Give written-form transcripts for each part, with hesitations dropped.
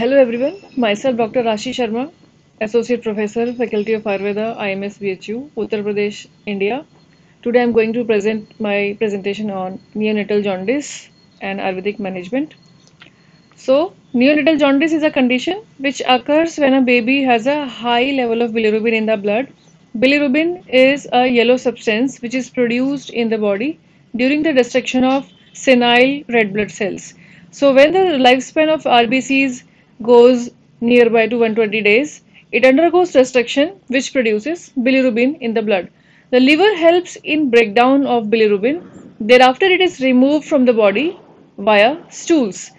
Hello everyone, myself Dr. Rashi Sharma, Associate Professor, Faculty of Ayurveda, I.M.S. B.H.U., Uttar Pradesh, India. Today I am going to present my presentation on neonatal jaundice and Ayurvedic management. So, neonatal jaundice is a condition which occurs when a baby has a high level of bilirubin in the blood. Bilirubin is a yellow substance which is produced in the body during the destruction of senile red blood cells. So, when the lifespan of RBCs goes nearby to 120 days, it undergoes destruction which produces bilirubin in the blood. The liver helps in breakdown of bilirubin. Thereafter, it is removed from the body via stools.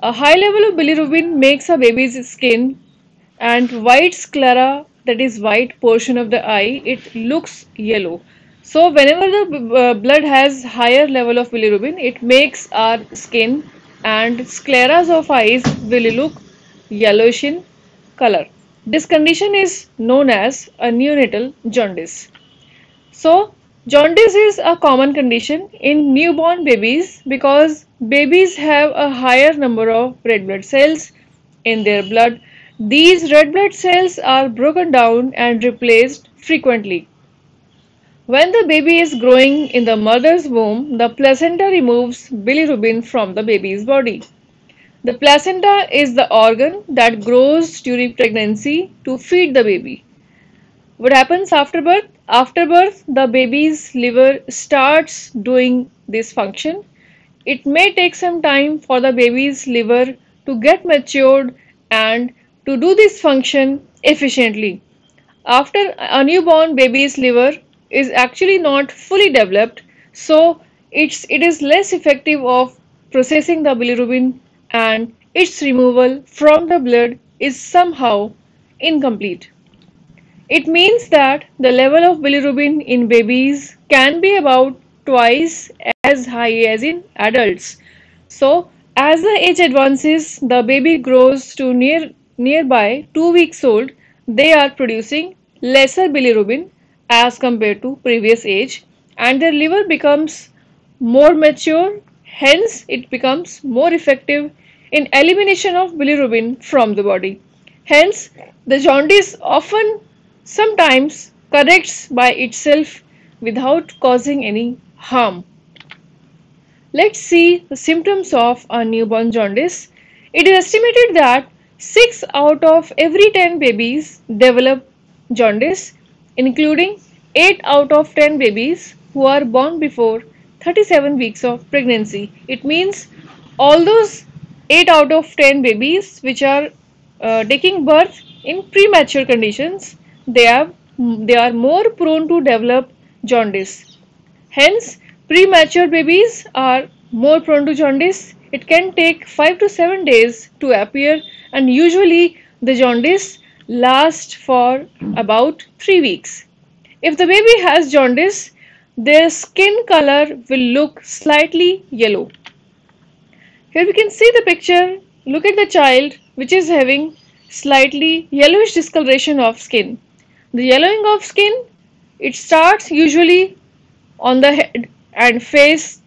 A high level of bilirubin makes a baby's skin and white sclera, that is white portion of the eye, it looks yellow. So, whenever the blood has higher level of bilirubin, it makes our skin and scleras of eyes will look yellowish in color. This condition is known as a neonatal jaundice. So, jaundice is a common condition in newborn babies because babies have a higher number of red blood cells in their blood. These red blood cells are broken down and replaced frequently. When the baby is growing in the mother's womb, the placenta removes bilirubin from the baby's body. The placenta is the organ that grows during pregnancy to feed the baby. What happens after birth? After birth, the baby's liver starts doing this function. It may take some time for the baby's liver to get matured and to do this function efficiently. After a newborn baby's liver is actually not fully developed, so it is less effective of processing the bilirubin, and its removal from the blood is somehow incomplete. It means that the level of bilirubin in babies can be about twice as high as in adults. So, as the age advances, the baby grows to nearby 2 weeks old. They are producing lesser bilirubin as compared to previous age, and their liver becomes more mature, hence it becomes more effective in elimination of bilirubin from the body. Hence, the jaundice often sometimes corrects by itself without causing any harm. Let's see the symptoms of a newborn jaundice. It is estimated that 6 out of every 10 babies develop jaundice, including 8 out of 10 babies who are born before 37 weeks of pregnancy. It means all those 8 out of 10 babies which are taking birth in premature conditions, they are more prone to develop jaundice. Hence, premature babies are more prone to jaundice. It can take 5 to 7 days to appear, and usually the jaundice lasts for about 3 weeks. If the baby has jaundice, their skin color will look slightly yellow. Here we can see the picture. Look at the child which is having slightly yellowish discoloration of skin. The yellowing of skin, it starts usually on the head and face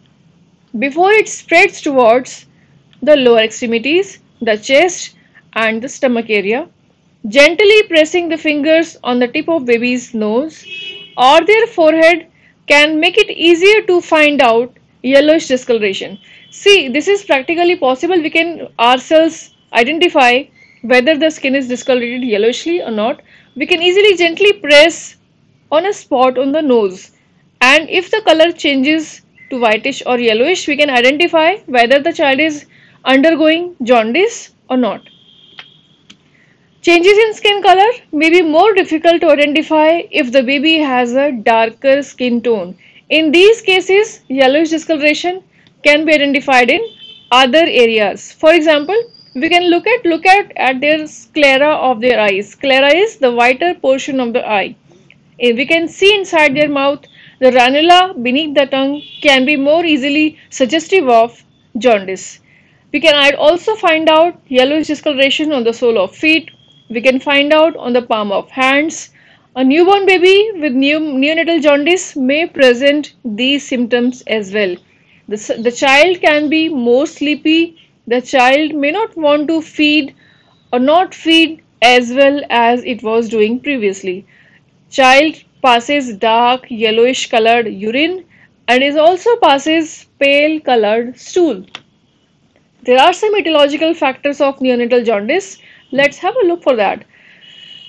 before it spreads towards the lower extremities, the chest and the stomach area. Gently pressing the fingers on the tip of baby's nose or their forehead can make it easier to find out yellowish discoloration. See, this is practically possible. We can ourselves identify whether the skin is discolorated yellowishly or not. We can easily gently press on a spot on the nose, and if the color changes to whitish or yellowish, we can identify whether the child is undergoing jaundice or not. Changes in skin color may be more difficult to identify if the baby has a darker skin tone. In these cases, yellowish discoloration can be identified in other areas. For example, we can look at their sclera of their eyes. Sclera is the whiter portion of the eye. If we can see inside their mouth, the ranula beneath the tongue can be more easily suggestive of jaundice. We can also find out yellowish discoloration on the sole of feet. We can find out on the palm of hands. A newborn baby with neonatal jaundice may present these symptoms as well. The child can be more sleepy. The child may not want to feed or not feed as well as it was doing previously. Child passes dark yellowish colored urine and is also passes pale colored stool. There are some etiological factors of neonatal jaundice. Let's have a look for that.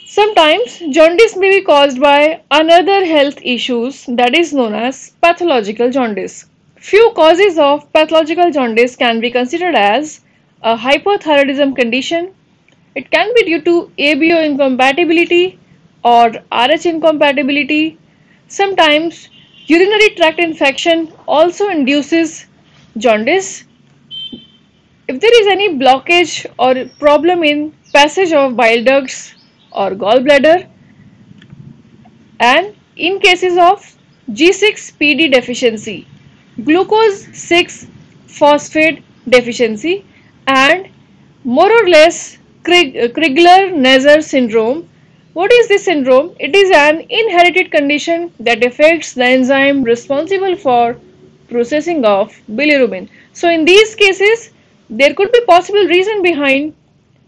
Sometimes jaundice may be caused by another health issues that is known as pathological jaundice. Few causes of pathological jaundice can be considered as a hyperthyroidism condition. It can be due to ABO incompatibility or Rh incompatibility. Sometimes urinary tract infection also induces jaundice. If there is any blockage or problem in passage of bile ducts or gallbladder, and in cases of G6PD deficiency, glucose-6-phosphate deficiency, and more or less Crigler-Najjar syndrome. What is this syndrome? It is an inherited condition that affects the enzyme responsible for processing of bilirubin. So in these cases, there could be possible reason behind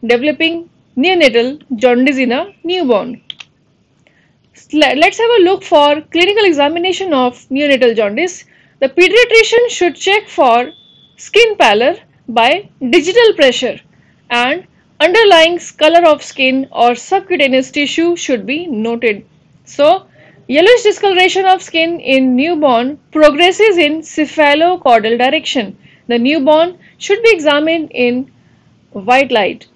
developing neonatal jaundice in a newborn. Let's have a look for clinical examination of neonatal jaundice. The pediatrician should check for skin pallor by digital pressure, and underlying color of skin or subcutaneous tissue should be noted. So, yellowish discoloration of skin in newborn progresses in cephalocaudal direction. The newborn should be examined in white light.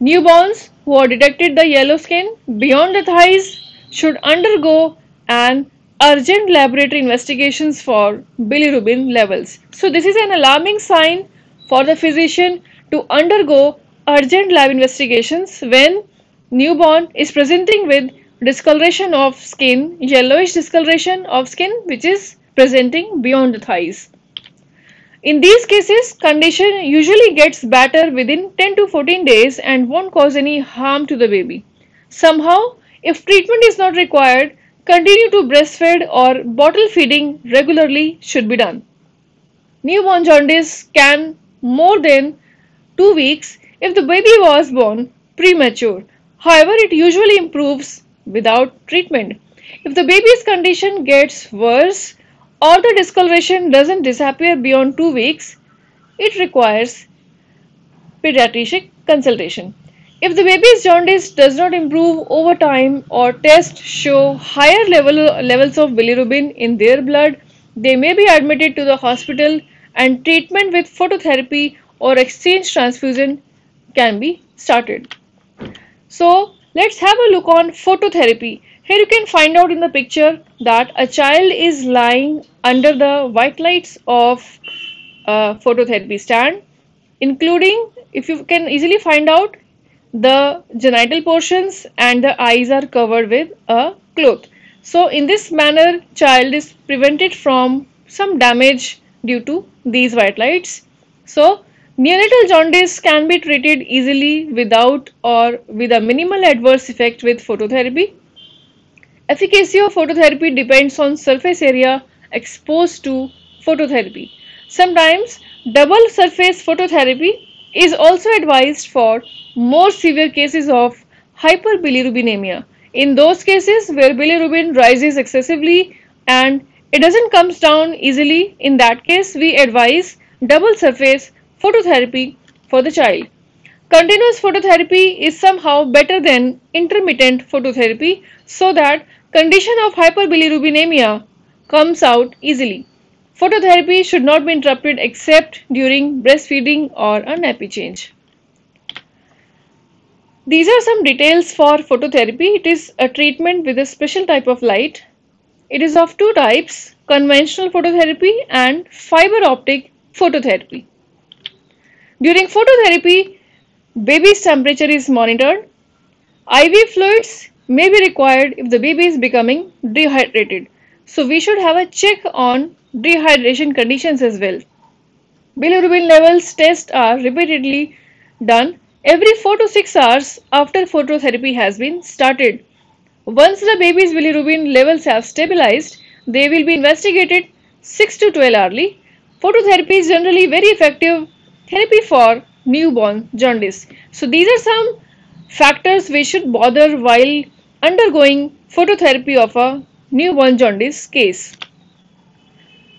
Newborns who are detected the yellow skin beyond the thighs should undergo an urgent laboratory investigations for bilirubin levels. So, this is an alarming sign for the physician to undergo urgent lab investigations when newborn is presenting with discoloration of skin, yellowish discoloration of skin which is presenting beyond the thighs. In these cases, condition usually gets better within 10 to 14 days and won't cause any harm to the baby. Somehow, if treatment is not required, continue to breastfeed or bottle feeding regularly should be done. Newborn jaundice can more than 2 weeks if the baby was born premature. However, it usually improves without treatment. If the baby's condition gets worse or the discoloration doesn't disappear beyond 2 weeks, it requires pediatric consultation. If the baby's jaundice does not improve over time or tests show higher levels of bilirubin in their blood, they may be admitted to the hospital and treatment with phototherapy or exchange transfusion can be started. So let's have a look on phototherapy. Here you can find out in the picture that a child is lying under the white lights of a phototherapy stand, including, if you can easily find out, the genital portions and the eyes are covered with a cloth. So in this manner, child is prevented from some damage due to these white lights. So neonatal jaundice can be treated easily without or with a minimal adverse effect with phototherapy. Efficacy of phototherapy depends on surface area exposed to phototherapy. Sometimes double surface phototherapy is also advised for more severe cases of hyperbilirubinemia. In those cases where bilirubin rises excessively and it doesn't come down easily, in that case we advise double surface phototherapy for the child. Continuous phototherapy is somehow better than intermittent phototherapy so that condition of hyperbilirubinemia comes out easily. Phototherapy should not be interrupted except during breastfeeding or a nappy change. These are some details for phototherapy. It is a treatment with a special type of light. It is of two types, conventional phototherapy and fiber optic phototherapy. During phototherapy, baby's temperature is monitored. IV fluids may be required if the baby is becoming dehydrated. So we should have a check on dehydration conditions as well. Bilirubin levels tests are repeatedly done every 4 to 6 hours after phototherapy has been started. Once the baby's bilirubin levels have stabilized, they will be investigated 6 to 12 hourly. Phototherapy is generally very effective therapy for newborn jaundice. So these are some factors we should bother while undergoing phototherapy of a newborn jaundice case.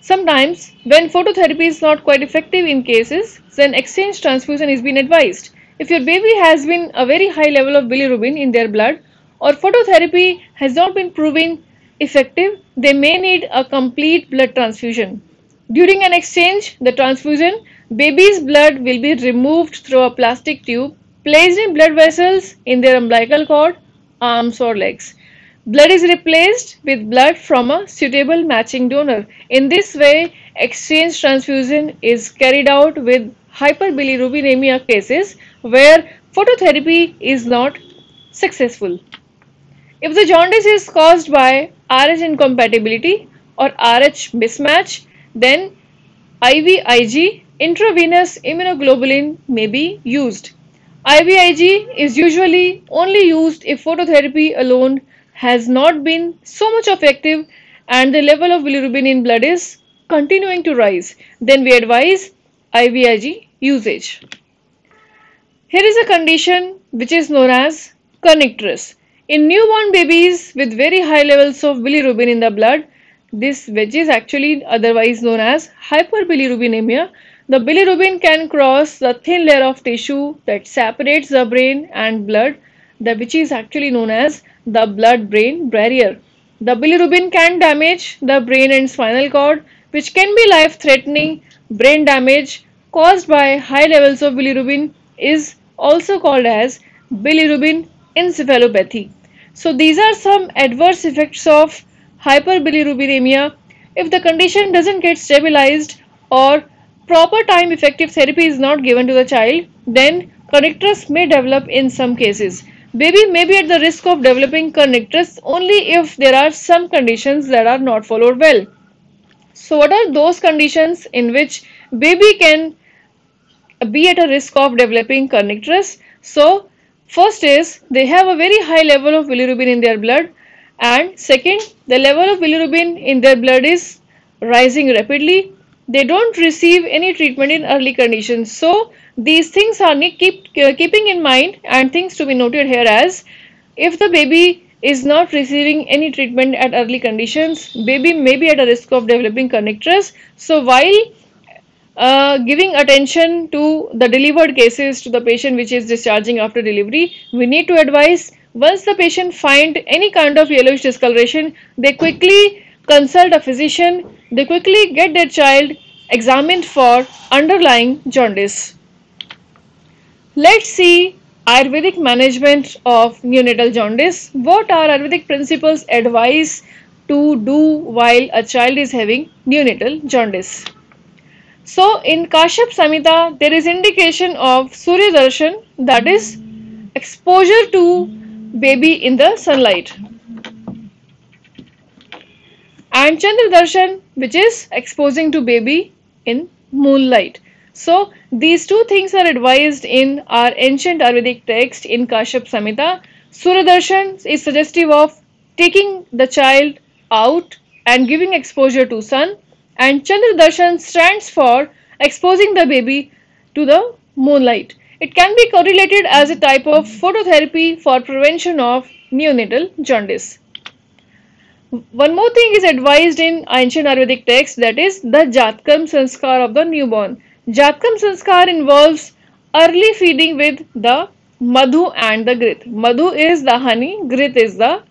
Sometimes, when phototherapy is not quite effective in cases, then exchange transfusion is being advised. If your baby has been a very high level of bilirubin in their blood or phototherapy has not been proving effective, they may need a complete blood transfusion. During an exchange, the transfusion, baby's blood will be removed through a plastic tube, placed in blood vessels in their umbilical cord, arms or legs. Blood is replaced with blood from a suitable matching donor. In this way, exchange transfusion is carried out with hyperbilirubinemia cases where phototherapy is not successful. If the jaundice is caused by Rh incompatibility or Rh mismatch, then IVIG, intravenous immunoglobulin, may be used. IVIG is usually only used if phototherapy alone has not been so much effective and the level of bilirubin in blood is continuing to rise. Then we advise IVIG usage. Here is a condition which is known as kernicterus. In newborn babies with very high levels of bilirubin in the blood, this which is actually otherwise known as hyperbilirubinemia, the bilirubin can cross the thin layer of tissue that separates the brain and blood, which is actually known as the blood-brain barrier. The bilirubin can damage the brain and spinal cord, which can be life-threatening. Brain damage caused by high levels of bilirubin is also called as bilirubin encephalopathy. So these are some adverse effects of hyperbilirubinemia. If the condition doesn't get stabilized or proper time effective therapy is not given to the child, then kernicterus may develop in some cases. Baby may be at the risk of developing kernicterus only if there are some conditions that are not followed well. So what are those conditions in which baby can be at a risk of developing kernicterus? So first is they have a very high level of bilirubin in their blood, and second, the level of bilirubin in their blood is rising rapidly. They don't receive any treatment in early conditions. So these things are keeping in mind, and things to be noted here as if the baby is not receiving any treatment at early conditions, baby may be at a risk of developing kernicterus. So while giving attention to the delivered cases, to the patient which is discharging after delivery, we need to advise once the patient finds any kind of yellowish discoloration, they quickly consult a physician, they quickly get their child examined for underlying jaundice. Let's see Ayurvedic management of neonatal jaundice. What are Ayurvedic principles advised to do while a child is having neonatal jaundice? So in Kashyap Samhita, there is indication of Surya Darshan, that is exposure to baby in the sunlight, and Chandra Darshan, which is exposing to baby in moonlight. So these two things are advised in our ancient Ayurvedic text in Kashyap Samhita. Surya Darshan is suggestive of taking the child out and giving exposure to sun, and Chandra Darshan stands for exposing the baby to the moonlight. It can be correlated as a type of phototherapy for prevention of neonatal jaundice. One more thing is advised in ancient Ayurvedic text, that is the Jatakarma Sanskar of the newborn. Jatakarma Sanskar involves early feeding with the madhu and the ghrit. Madhu is the honey, ghrit is the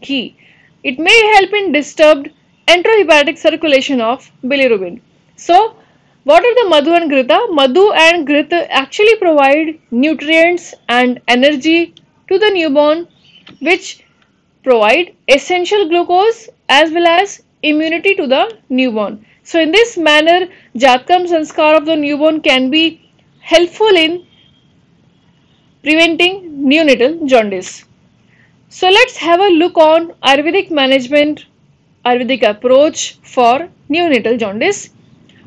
ghee. It may help in disturbed enterohepatic circulation of bilirubin. So what are the madhu and ghrita? Madhu and ghrit actually provide nutrients and energy to the newborn, which provide essential glucose as well as immunity to the newborn. So in this manner, Jatakarma Sanskar of the newborn can be helpful in preventing neonatal jaundice. So let's have a look on Ayurvedic management, Ayurvedic approach for neonatal jaundice.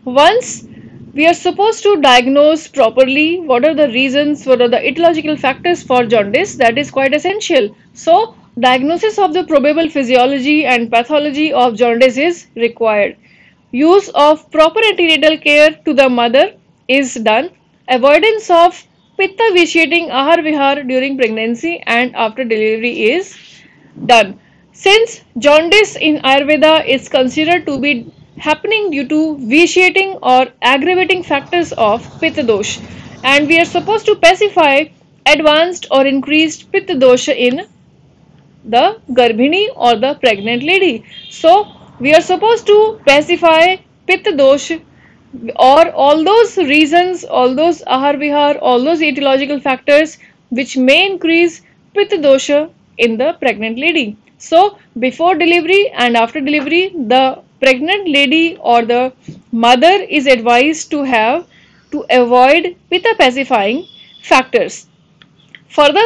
Once we are supposed to diagnose properly what are the reasons, what are the etiological factors for jaundice, that is quite essential. So diagnosis of the probable physiology and pathology of jaundice is required. Use of proper antenatal care to the mother is done. Avoidance of Pitta vitiating ahar vihar during pregnancy and after delivery is done. Since jaundice in Ayurveda is considered to be happening due to vitiating or aggravating factors of pitta dosha, and we are supposed to pacify advanced or increased pitta dosha in the garbhini or the pregnant lady. So we are supposed to pacify pitta dosha or all those reasons, all those ahar vihar, all those etiological factors which may increase pitta dosha in the pregnant lady. So before delivery and after delivery, the pregnant lady or the mother is advised to avoid pitta pacifying factors. Further,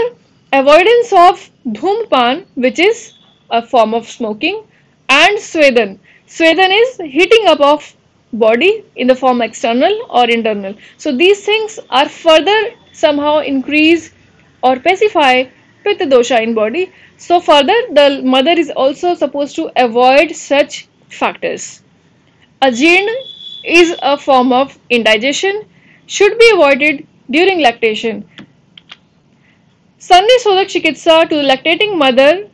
avoidance of dhumpan, which is a form of smoking, and svedan. Svedan is heating up of body in the form external or internal. So these things are further somehow increase or pacify pitta dosha in body. So further, the mother is also supposed to avoid such factors. Ajirna is a form of indigestion, should be avoided during lactation. Sannisodhak Chikitsa to the lactating mother,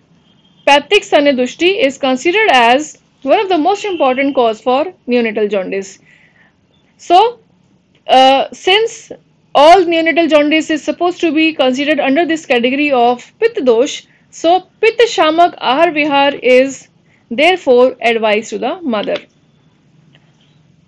paitik sanadusti, is considered as one of the most important cause for neonatal jaundice. So, since all neonatal jaundice is supposed to be considered under this category of pitta dosha, so pitta shamak aharvihar is therefore advised to the mother.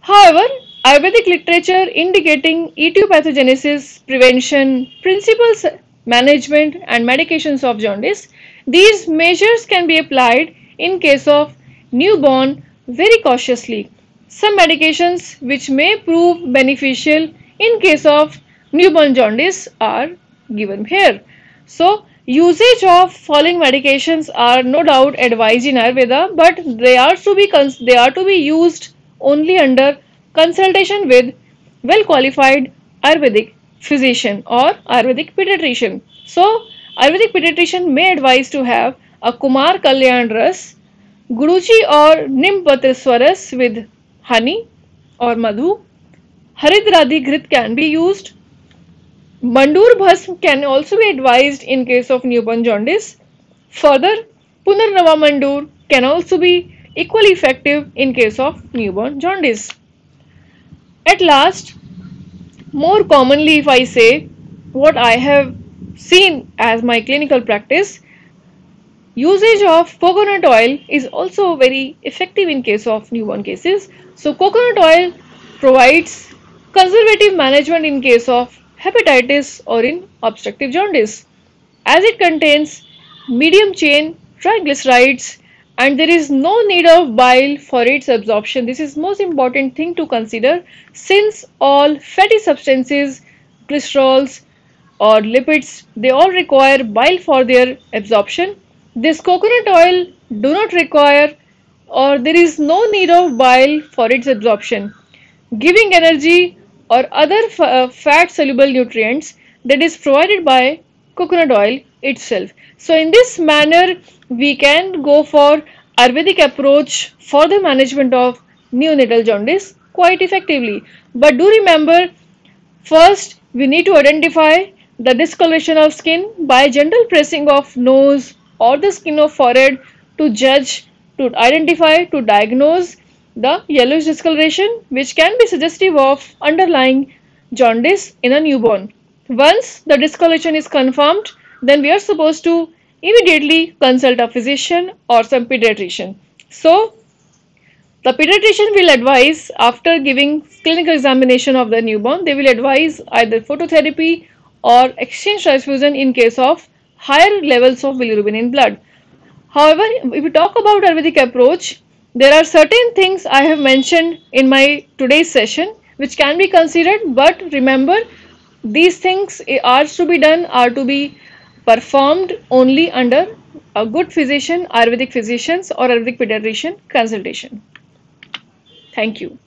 However, Ayurvedic literature indicating etiopathogenesis, prevention, principles, management and medications of jaundice, these measures can be applied in case of newborn very cautiously. Some medications which may prove beneficial in case of newborn jaundice are given here. So usage of following medications are no doubt advised in Ayurveda, but they are to be used only under consultation with well qualified Ayurvedic physician or Ayurvedic pediatrician. So Ayurvedic pediatrician may advise to have a kumar kalyan ras, guruchi or nim patriswaras with honey or madhu. Haridradi ghrit can be used. Mandur bhasm can also be advised in case of newborn jaundice. Further, punarnava mandur can also be equally effective in case of newborn jaundice. At last, more commonly, if I say what I have seen as my clinical practice, usage of coconut oil is also very effective in case of newborn cases. So coconut oil provides conservative management in case of hepatitis or in obstructive jaundice, as it contains medium chain triglycerides and there is no need of bile for its absorption. This is most important thing to consider, since all fatty substances, glycerols or lipids, they all require bile for their absorption. This coconut oil do not require, or there is no need of bile for its absorption, giving energy or other fat soluble nutrients that is provided by coconut oil itself. So in this manner we can go for Ayurvedic approach for the management of neonatal jaundice quite effectively. But do remember, first we need to identify the discoloration of skin by gentle pressing of nose or the skin of forehead to judge, to identify, to diagnose the yellowish discoloration, which can be suggestive of underlying jaundice in a newborn. Once the discoloration is confirmed, then we are supposed to immediately consult a physician or some pediatrician. So the pediatrician will advise, after giving clinical examination of the newborn, they will advise either phototherapy or exchange transfusion in case of higher levels of bilirubin in blood. However, if we talk about Ayurvedic approach, there are certain things I have mentioned in my today's session which can be considered, but remember, these things are to be done, are to be performed only under a good physician, Ayurvedic physicians or Ayurvedic pediatrician consultation. Thank you.